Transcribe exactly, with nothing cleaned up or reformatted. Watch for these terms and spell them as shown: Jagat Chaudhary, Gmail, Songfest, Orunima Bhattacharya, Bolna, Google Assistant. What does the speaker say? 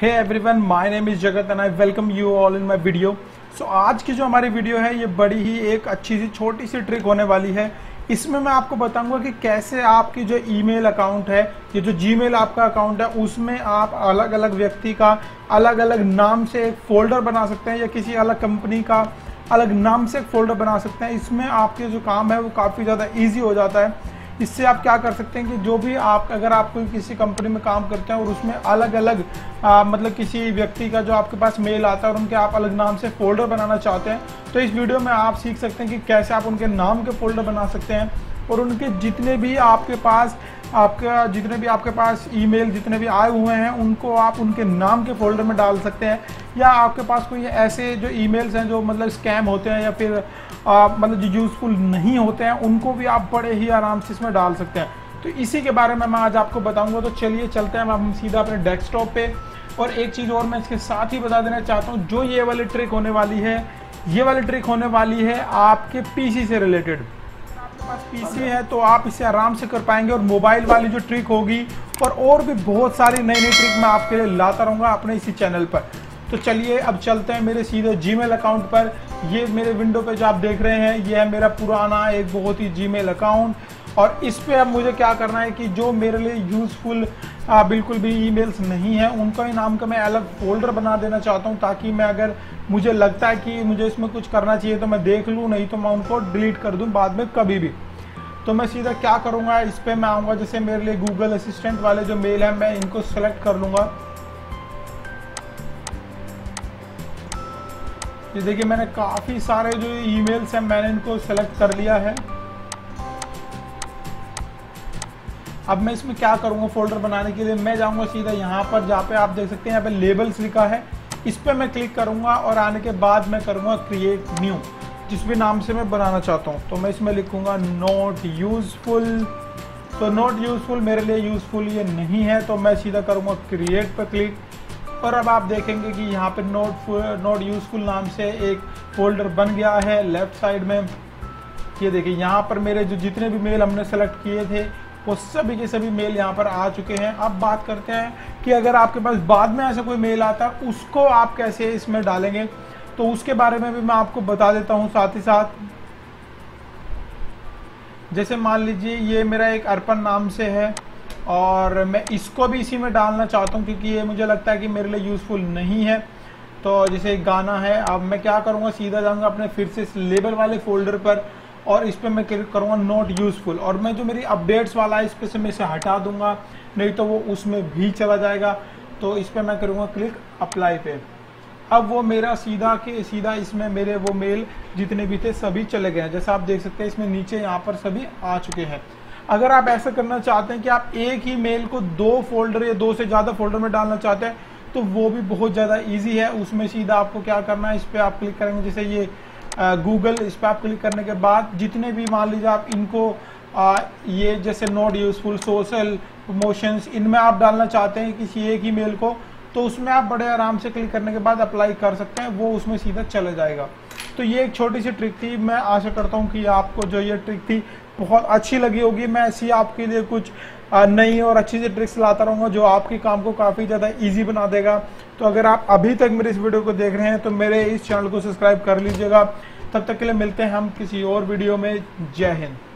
Hey everyone, my name is Jagat and I welcome you all in my video. So आज की जो हमारी video है ये बड़ी ही एक अच्छी सी छोटी सी ट्रिक होने वाली है। इसमें मैं आपको बताऊंगा कि कैसे आपकी जो ईमेल अकाउंट है, ये जो जीमेल आपका अकाउंट है, उसमें आप अलग अलग व्यक्ति का अलग अलग नाम से एक फ़ोल्डर बना सकते हैं या किसी अलग कंपनी का अलग नाम से एक फ़ोल्डर बना सकते हैं। इसमें आपके जो काम है वो काफ़ी ज़्यादा ईजी हो जाता है। इससे आप क्या कर सकते हैं कि जो भी आप अगर आप कोई किसी कंपनी में काम करते हैं और उसमें अलग अलग आ, मतलब किसी व्यक्ति का जो आपके पास मेल आता है और उनके आप अलग नाम से फ़ोल्डर बनाना चाहते हैं, तो इस वीडियो में आप सीख सकते हैं कि कैसे आप उनके नाम के फ़ोल्डर बना सकते हैं और उनके जितने भी आपके पास आपका जितने भी आपके पास ईमेल जितने भी आए हुए हैं उनको आप उनके नाम के फ़ोल्डर में डाल सकते हैं। या आपके पास कोई ऐसे जो ईमेल्स हैं जो मतलब स्कैम होते हैं या फिर आ, मतलब जो यूज़फुल नहीं होते हैं, उनको भी आप बड़े ही आराम से इसमें डाल सकते हैं। तो इसी के बारे में मैं आज आपको बताऊंगा। तो चलिए चलते हैं हम सीधा अपने डेस्कटॉप पे। और एक चीज़ और मैं इसके साथ ही बता देना चाहता हूँ, जो ये वाली ट्रिक होने वाली है ये वाली ट्रिक होने वाली है आपके पी सी से रिलेटेड। पास पीसी है तो आप इसे आराम से कर पाएंगे। और मोबाइल वाली जो ट्रिक होगी और और भी बहुत सारी नई नई ट्रिक मैं आपके लिए लाता रहूँगा अपने इसी चैनल पर। तो चलिए अब चलते हैं मेरे सीधे जीमेल अकाउंट पर। ये मेरे विंडो पे जो आप देख रहे हैं ये है मेरा पुराना एक बहुत ही जीमेल अकाउंट। और इस पर अब मुझे क्या करना है कि जो मेरे लिए यूज़फुल बिल्कुल भी ईमेल्स नहीं है उनका ही नाम का मैं अलग फोल्डर बना देना चाहता हूँ, ताकि मैं अगर मुझे लगता है कि मुझे इसमें कुछ करना चाहिए तो मैं देख लूँ, नहीं तो मैं उनको डिलीट कर दूँ बाद में कभी भी। तो मैं सीधा क्या करूँगा, इस पर मैं आऊँगा। जैसे मेरे लिए गूगल असिस्टेंट वाले जो मेल हैं मैं इनको सेलेक्ट कर लूँगा। ये देखिए मैंने काफ़ी सारे जो ईमेल्स हैं मैंने इनको सेलेक्ट कर लिया है। अब मैं इसमें क्या करूँगा फोल्डर बनाने के लिए, मैं जाऊँगा सीधा यहाँ पर जहाँ पे आप देख सकते हैं यहाँ पे लेबल्स लिखा है, इस पर मैं क्लिक करूँगा। और आने के बाद मैं करूँगा क्रिएट न्यू, जिस भी नाम से मैं बनाना चाहता हूँ। तो मैं इसमें लिखूँगा नॉट यूज़फुल। तो नॉट यूज़फुल मेरे लिए यूज़फुल ये नहीं है, तो मैं सीधा करूँगा क्रिएट पर क्लिक। और अब आप देखेंगे कि यहाँ पर नॉट नॉट यूज़फुल नाम से एक फोल्डर बन गया है लेफ़्ट साइड में। ये देखिए यहाँ पर मेरे जो जितने भी मेल हमने सेलेक्ट किए थे वो सभी के सभी मेल यहाँ पर आ चुके हैं। अब बात करते हैं कि अगर आपके पास बाद में ऐसा कोई मेल आता है उसको आप कैसे इसमें डालेंगे, तो उसके बारे में भी मैं आपको बता देता हूँ साथ ही साथ। जैसे मान लीजिए ये मेरा एक अर्पण नाम से है और मैं इसको भी इसी में डालना चाहता हूँ क्योंकि ये मुझे लगता है कि मेरे लिए यूज़फुल नहीं है। तो जैसे गाना है, अब मैं क्या करूँगा सीधा जाऊँगा अपने फिर से लेबल वाले फोल्डर पर और इस पर मैं क्लिक करूँगा नॉट यूज़फुल। और मैं जो मेरी अपडेट्स वाला है इस पर से मैं इसे हटा दूंगा, नहीं तो वो उसमें भी चला जाएगा। तो इस पर मैं करूँगा क्लिक अप्लाई पे। अब वो मेरा सीधा के सीधा इसमें मेरे वो मेल जितने भी थे सभी चले गए हैं। जैसा आप देख सकते हैं इसमें नीचे यहाँ पर सभी आ चुके हैं। अगर आप ऐसा करना चाहते हैं कि आप एक ही मेल को दो फोल्डर या दो से ज़्यादा फोल्डर में डालना चाहते हैं तो वो भी बहुत ज़्यादा ईजी है। उसमें सीधा आपको क्या करना है, इस पर आप क्लिक करेंगे जैसे ये गूगल, इस पर आप क्लिक करने के बाद जितने भी मान लीजिए आप इनको आ, ये जैसे नॉट यूज़फुल, सोशल, प्रमोशंस, इनमें आप डालना चाहते हैं किसी एक ही मेल को, तो उसमें आप बड़े आराम से क्लिक करने के बाद अप्लाई कर सकते हैं, वो उसमें सीधा चला जाएगा। तो ये एक छोटी सी ट्रिक थी। मैं आशा करता हूँ कि आपको जो ये ट्रिक थी बहुत अच्छी लगी होगी। मैं ऐसी आपके लिए कुछ नई और अच्छी सी ट्रिक्स लाता रहूँगा जो आपके काम को काफ़ी ज़्यादा इजी बना देगा। तो अगर आप अभी तक मेरे इस वीडियो को देख रहे हैं तो मेरे इस चैनल को सब्सक्राइब कर लीजिएगा। तब तक के लिए मिलते हैं हम किसी और वीडियो में। जय हिंद।